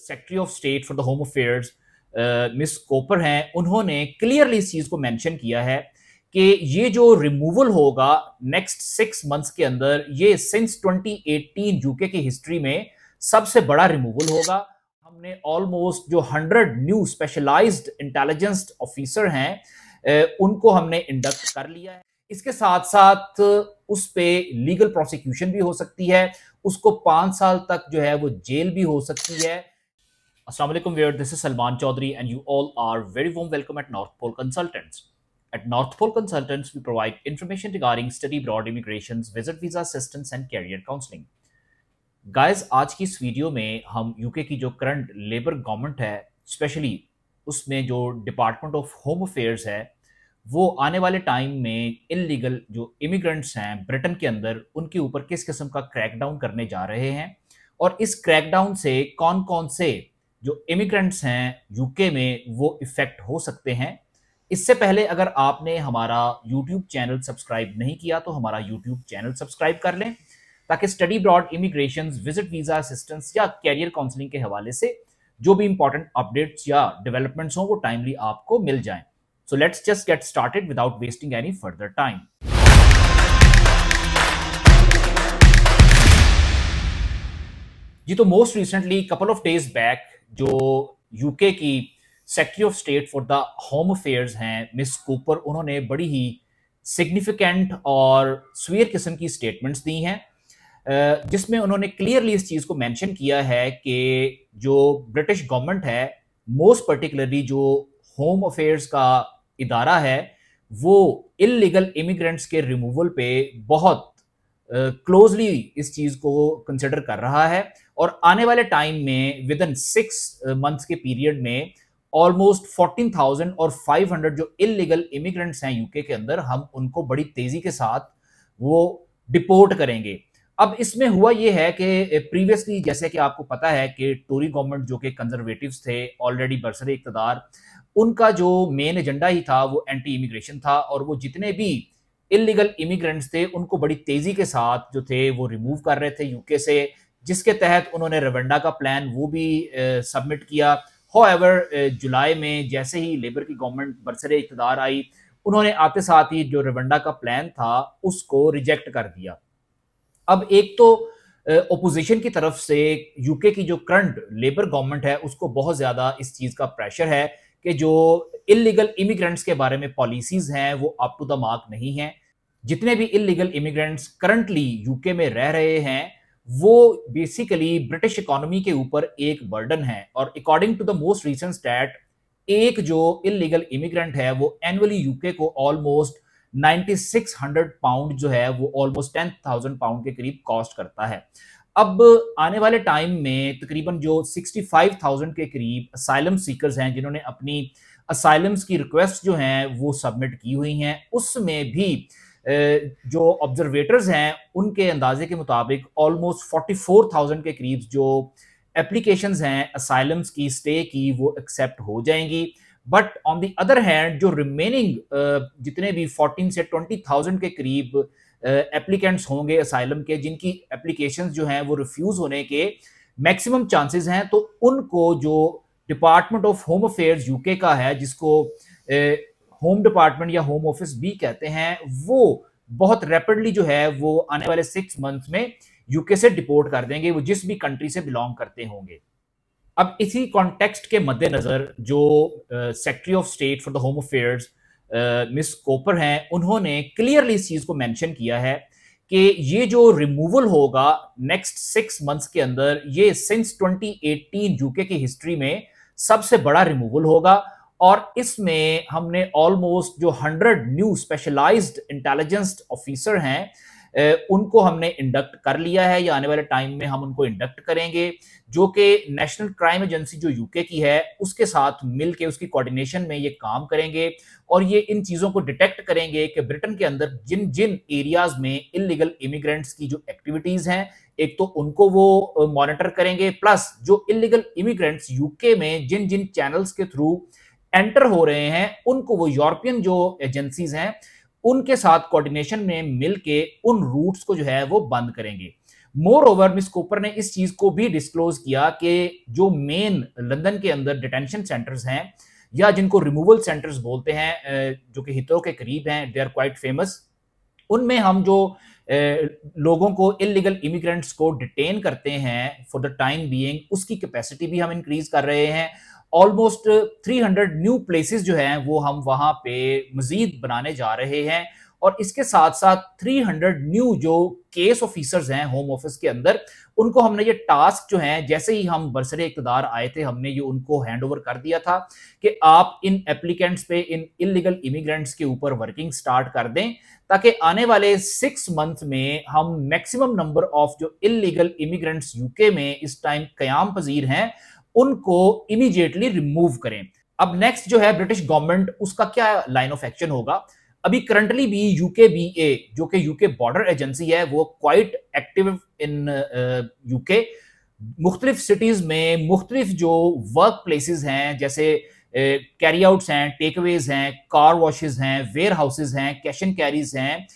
Secretary of state for the home affairs miss Cooper हैं, उन्होंने clearly इस चीज़ को मेंशन किया है कि ये जो रिमूवल होगा नेक्स्ट 6 मंथ्स के अंदर, ये सिंस 2018 यूके की हिस्ट्री में सबसे बड़ा रिमूवल होगा। हमने ऑलमोस्ट जो 100 न्यू स्पेशलाइज्ड इंटेलिजेंस ऑफिसर हैं उनको हमने इंडक्ट कर लिया है। इसके साथ साथ उस पे लीगल प्रोसिक्यूशन भी हो सकती है, उसको 5 साल तक जो है वो जेल भी हो सकती है। अस्सलाम वालेकुम viewers, this is Salman Chaudhary and you all are very warm welcome at North Pole consultants. At North Pole Consultants, we provide information regarding study abroad, immigrations, visit visa assistance and career counseling. Guys, आज की इस video में हम UK की जो current Labour government है, specially उसमें जो डिपार्टमेंट ऑफ होम अफेयर्स है, वो आने वाले टाइम में इलीगल जो इमिग्रेंट्स हैं ब्रिटेन के अंदर, उनके ऊपर किस किस्म का क्रैकडाउन करने जा रहे हैं और इस क्रैकडाउन से कौन कौन से जो इमिग्रेंट्स हैं यूके में वो इफेक्ट हो सकते हैं। इससे पहले अगर आपने हमारा YouTube चैनल सब्सक्राइब नहीं किया तो हमारा YouTube चैनल सब्सक्राइब कर लें, ताकि study abroad, immigration, visit visa assistance या कैरियर काउंसलिंग के हवाले से जो भी इंपॉर्टेंट अपडेट्स या डेवलपमेंट्स हों वो टाइमली आपको मिल जाएं। So let's just get started without wasting any further time. जी तो most recently couple of days back जो यूके की secretary of state for the home affairs हैं मिस कूपर, उन्होंने बड़ी ही सिग्निफिकेंट और स्वीयर किस्म की स्टेटमेंट्स दी हैं, जिसमें उन्होंने क्लियरली इस चीज़ को मेंशन किया है कि जो ब्रिटिश गवर्नमेंट है, मोस्ट पर्टिकुलरली जो होम अफेयर्स का इदारा है, वो इल्लीगल इमिग्रेंट्स के रिमूवल पे बहुत क्लोजली इस चीज़ को कंसिडर कर रहा है और आने वाले टाइम में विद इन 6 मंथ्स के पीरियड में ऑलमोस्ट 14,000 और 500 जो इलीगल इमिग्रेंट्स हैं यूके के अंदर, हम उनको बड़ी तेज़ी के साथ वो डिपोर्ट करेंगे। अब इसमें हुआ ये है कि प्रीवियसली जैसे कि आपको पता है कि टोरी गवर्नमेंट जो कि कंजर्वेटिव्स थे ऑलरेडी बरसरे इक़्तिदार, उनका जो मेन एजेंडा ही था वो एंटी इमिग्रेशन था और वो जितने भी इलीगल इमिग्रेंट्स थे उनको बड़ी तेज़ी के साथ जो थे वो रिमूव कर रहे थे यूके से, जिसके तहत उन्होंने रवांडा का प्लान वो भी सबमिट किया। हाउएवर जुलाई में जैसे ही लेबर की गवर्नमेंट बरसरे इक़्तिदार आई, उन्होंने आते साथ ही जो रवांडा का प्लान था उसको रिजेक्ट कर दिया। अब एक तो ओपोजिशन की तरफ से यूके की जो करंट लेबर गवर्नमेंट है उसको बहुत ज़्यादा इस चीज़ का प्रेशर है कि जो इल्लीगल इमिग्रेंट्स के बारे में पॉलिसीज़ हैं वो अप टू द मार्क नहीं हैं। जितने भी इल्लीगल इमिग्रेंट्स करंटली यूके में रह रहे हैं वो बेसिकली ब्रिटिश इकोनॉमी के ऊपर एक बर्डन है और according to the most recent stat, एक जो इलीगल इमिग्रेंट है वो एनुअली यूके को ऑलमोस्ट 9600 पाउंड जो है वो ऑलमोस्ट 10,000 पाउंड के करीब कॉस्ट करता है। अब आने वाले टाइम में तकरीबन जो 65,000 के करीब असाइलम सीकर्स हैं जिन्होंने अपनी असाइलम्स की रिक्वेस्ट जो हैं वो सबमिट की हुई हैं, उसमें भी जो ऑब्जर्वेटर्स हैं उनके अंदाजे के मुताबिक ऑलमोस्ट 44,000 के करीब जो एप्लीकेशंस हैं असाइलम्स की, स्टे की, वो एक्सेप्ट हो जाएंगी। But on the other hand जो रिमेनिंग जितने भी 14 से 20,000 के करीब एप्लीकेंट्स होंगे असाइलम के, जिनकी एप्लीकेशंस जो हैं वो रिफ्यूज़ होने के मैक्सिमम चांसेस हैं, तो उनको जो department of home affairs UK का है, जिसको होम डिपार्टमेंट या होम ऑफिस भी कहते हैं, वो बहुत रैपिडली जो है वो आने वाले 6 मंथ में यूके से डिपोर्ट कर देंगे, वो जिस भी कंट्री से बिलोंग करते होंगे। अब इसी कॉन्टेक्स्ट के मद्देनज़र जो secretary of state for the home affairs miss Cooper हैं, उन्होंने क्लियरली इस चीज़ को मेंशन किया है कि ये जो रिमूवल होगा नेक्स्ट 6 मंथ्स के अंदर, ये सिंस 2018 यूके की हिस्ट्री में सबसे बड़ा रिमूवल होगा और इसमें हमने ऑलमोस्ट जो 100 न्यू स्पेशलाइज्ड इंटेलिजेंस ऑफिसर हैं उनको हमने इंडक्ट कर लिया है या आने वाले टाइम में हम उनको इंडक्ट करेंगे, जो कि नेशनल क्राइम एजेंसी जो यूके की है उसके साथ मिलके उसकी कोऑर्डिनेशन में ये काम करेंगे और ये इन चीज़ों को डिटेक्ट करेंगे कि ब्रिटेन के अंदर जिन जिन एरियाज में इलीगल इमिग्रेंट्स की जो एक्टिविटीज़ हैं, एक तो उनको वो मॉनिटर करेंगे, प्लस जो इलीगल इमिग्रेंट्स यूके में जिन जिन चैनल्स के थ्रू एंटर हो रहे हैं उनको वो यूरोपियन जो एजेंसीज हैं उनके साथ कोऑर्डिनेशन में मिलके उन रूट्स को जो है वो बंद करेंगे। मोर ओवर मिस कूपर ने इस चीज को भी डिस्क्लोज किया कि जो मेन लंदन के अंदर डिटेंशन सेंटर्स हैं या जिनको रिमूवल सेंटर्स बोलते हैं जो कि हिथ्रो के करीब हैं, दे आर क्वाइट फेमस। उनमें हम जो लोगों को इलीगल इमिग्रेंट्स को डिटेन करते हैं फॉर द टाइम बीइंग, उसकी कैपेसिटी भी हम इंक्रीज कर रहे हैं। ऑलमोस्ट 300 न्यू प्लेसेस जो हैं वो हम वहाँ पे मजीद बनाने जा रहे हैं और इसके साथ साथ 300 न्यू जो केस ऑफिसर्स हैं होम ऑफिस के अंदर, उनको हमने ये टास्क जो हैं जैसे ही हम बरसरे इक़्तिदार आए थे हमने ये उनको हैंड ओवर कर दिया था कि आप इन एप्लीकेंट्स पे, इन इलीगल इमिग्रेंट्स के ऊपर वर्किंग स्टार्ट कर दें ताकि आने वाले 6 मंथ में हम मैक्सिमम नंबर ऑफ जो इलीगल इमिग्रेंट्स यूके में इस टाइम क़याम पजीर हैं उनको इमीडिएटली रिमूव करें। अब नेक्स्ट जो है ब्रिटिश गवर्नमेंट, उसका क्या लाइन ऑफ एक्शन होगा। अभी करंटली भी UKBA जो कि यूके बॉर्डर एजेंसी है वो क्वाइट एक्टिव इन यूके। मुख्तलिफ सिटीज़ में मुख्तलिफ जो वर्क प्लेसेस हैं जैसे कैरी आउट्स हैं, टेक अवेज हैं, कार वॉशेस हैं, वेयर हाउसेस हैं, कैश एंड कैरीज हैं,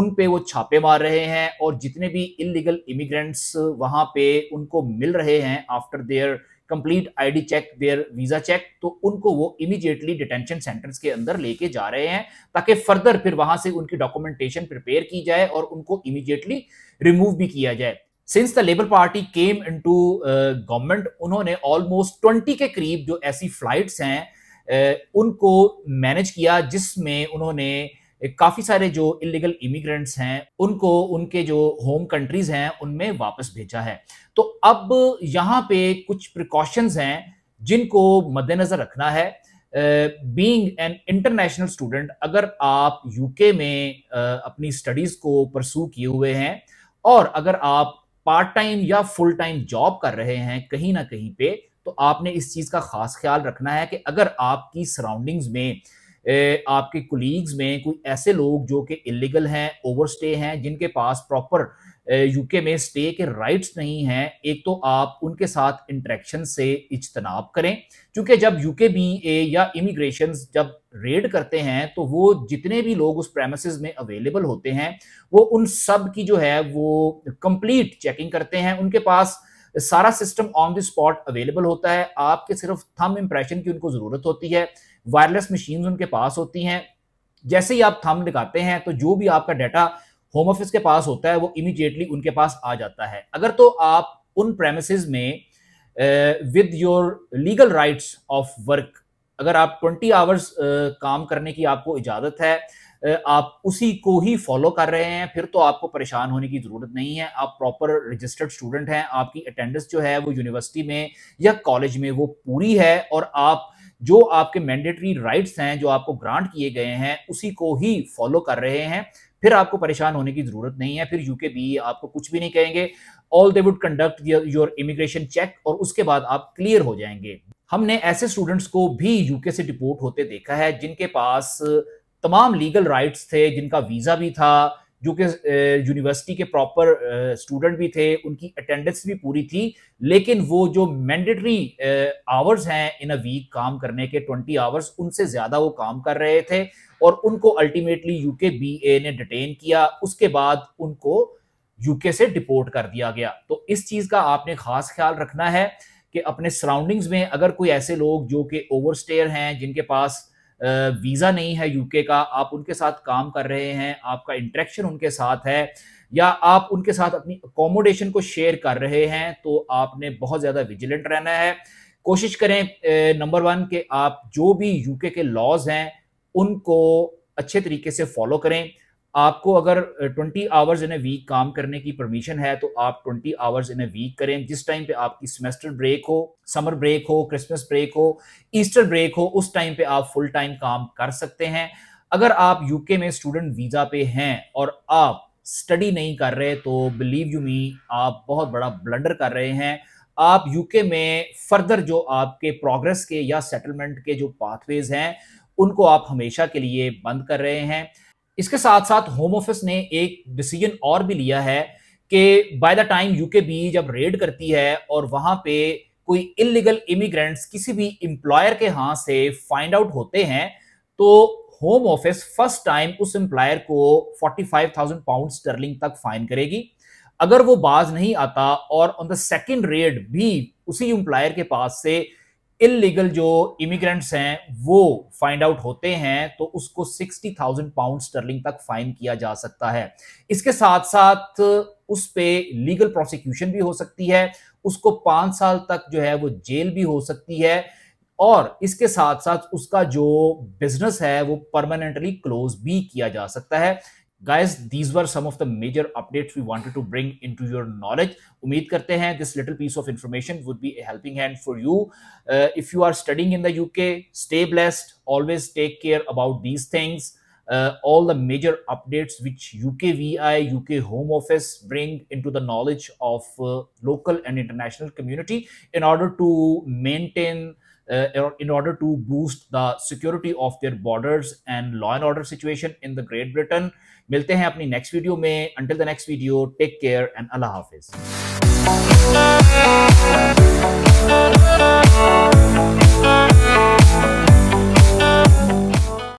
उन पे वो छापे मार रहे हैं और जितने भी इलीगल इमिग्रेंट्स वहाँ पे उनको मिल रहे हैं after their complete ID check, their visa check, तो उनको वो इमीडिएटली डिटेंशन सेंटर्स के अंदर लेके जा रहे हैं ताकि फर्दर फिर वहां से उनकी डॉक्यूमेंटेशन प्रिपेयर की जाए और उनको इमीडिएटली रिमूव भी किया जाए। Since the Labour party came into government, उन्होंने ऑलमोस्ट 20 के करीब जो ऐसी फ्लाइट्स हैं उनको मैनेज किया जिसमें उन्होंने काफी सारे जो इलीगल इमिग्रेंट्स हैं उनको उनके जो होम कंट्रीज हैं उनमें वापस भेजा है। तो अब यहाँ पे कुछ प्रिकॉशंस हैं जिनको मद्देनजर रखना है। बीइंग एन इंटरनेशनल स्टूडेंट, अगर आप यूके में अपनी स्टडीज को परसू किए हुए हैं और अगर आप पार्ट टाइम या फुल टाइम जॉब कर रहे हैं कहीं ना कहीं पे, तो आपने इस चीज का खास ख्याल रखना है कि अगर आपकी सराउंडिंग्स में, आपके कोलीग्स में कोई ऐसे लोग जो कि इलीगल हैं, ओवरस्टे हैं, जिनके पास प्रॉपर यूके में स्टे के राइट्स नहीं हैं, एक तो आप उनके साथ इंटरेक्शन से इज्तनाब करें क्योंकि जब UKBA या इमिग्रेशन जब रेड करते हैं तो वो जितने भी लोग उस प्रेमिसेस में अवेलेबल होते हैं वो उन सब की जो है वो कंप्लीट चेकिंग करते हैं। उनके पास सारा system on the spot available होता है, आपके सिर्फ थंब इंप्रेशन की उनको ज़रूरत होती है, वायरलेस मशीन्स उनके पास होती हैं। जैसे ही आप थंब दिखाते हैं तो जो भी आपका डाटा होम ऑफिस के पास होता है वो इमीडिएटली उनके पास आ जाता है। अगर तो आप उन प्रेमिसेस में with your legal rights of work, अगर आप 20 आवर्स काम करने की आपको इजाज़त है, आप उसी को ही फॉलो कर रहे हैं, फिर तो आपको परेशान होने की ज़रूरत नहीं है। आप प्रॉपर रजिस्टर्ड स्टूडेंट हैं, आपकी अटेंडेंस जो है वो यूनिवर्सिटी में या कॉलेज में वो पूरी है और आप जो आपके मैंडेटरी राइट्स हैं जो आपको ग्रांट किए गए हैं उसी को ही फॉलो कर रहे हैं, फिर आपको परेशान होने की ज़रूरत नहीं है। फिर UKBA आपको कुछ भी नहीं कहेंगे। All they would conduct your immigration check और उसके बाद आप क्लियर हो जाएंगे। हमने ऐसे स्टूडेंट्स को भी यूके से डिपोर्ट होते देखा है जिनके पास तमाम लीगल राइट्स थे, जिनका वीज़ा भी था, जो कि यूनिवर्सिटी के प्रॉपर स्टूडेंट भी थे, उनकी अटेंडेंस भी पूरी थी, लेकिन वो जो मैंडेटरी आवर्स हैं इन अ वीक काम करने के 20 आवर्स, उनसे ज़्यादा वो काम कर रहे थे और उनको अल्टीमेटली UKBA ने डिटेन किया। उसके बाद उनको यूके से डिपोर्ट कर दिया गया। तो इस चीज़ का आपने खास ख्याल रखना है कि अपने सराउंडिंग्स में अगर कोई ऐसे लोग जो कि ओवरस्टेयर हैं, जिनके पास वीज़ा नहीं है यूके का, आप उनके साथ काम कर रहे हैं, आपका इंटरेक्शन उनके साथ है या आप उनके साथ अपनी अकोमोडेशन को शेयर कर रहे हैं, तो आपने बहुत ज़्यादा विजिलेंट रहना है। कोशिश करें नंबर 1 कि आप जो भी यूके के लॉज हैं उनको अच्छे तरीके से फॉलो करें। आपको अगर 20 आवर्स इन ए वीक काम करने की परमिशन है तो आप 20 आवर्स इन ए वीक करें। जिस टाइम पे आपकी सेमेस्टर ब्रेक हो, समर ब्रेक हो, क्रिसमस ब्रेक हो, ईस्टर ब्रेक हो, उस टाइम पे आप फुल टाइम काम कर सकते हैं। अगर आप यूके में स्टूडेंट वीज़ा पे हैं और आप स्टडी नहीं कर रहे तो बिलीव यू मी, आप बहुत बड़ा ब्लंडर कर रहे हैं। आप यूके में फर्दर जो आपके प्रोग्रेस के या सेटलमेंट के जो पाथवेज हैं उनको आप हमेशा के लिए बंद कर रहे हैं। इसके साथ साथ होम ऑफिस ने एक डिसीजन और भी लिया है कि बाय द टाइम UKBA जब रेड करती है और वहाँ पे कोई इलीगल इमिग्रेंट्स किसी भी एम्प्लॉयर के हाथ से फाइंड आउट होते हैं तो होम ऑफिस फर्स्ट टाइम उस एम्प्लॉयर को 45,000 पाउंड स्टर्लिंग तक फाइन करेगी। अगर वो बाज नहीं आता और ऑन द सेकंड रेड भी उसी एम्प्लॉयर के पास से इलीगल जो इमिग्रेंट्स हैं वो फाइंड आउट होते हैं, तो उसको 60,000 पाउंड स्टर्लिंग तक फाइन किया जा सकता है। इसके साथ साथ उस पे लीगल प्रोसिक्यूशन भी हो सकती है, उसको 5 साल तक जो है वो जेल भी हो सकती है, और इसके साथ साथ उसका जो बिजनेस है वो परमानेंटली क्लोज भी किया जा सकता है। Guys, these were some of the major updates we wanted to bring into your knowledge. उम्मीद करते हैं this little piece of information would be a helping hand for you. If you are studying in the UK, stay blessed. Always take care about these things. All the major updates which UKVI, UK Home Office bring into the knowledge of local and international community in order to maintain in order to boost the security of their borders and law and order situation in the Great Britain. मिलते हैं अपनी next video में. Until the next video, take care and Allah Hafiz.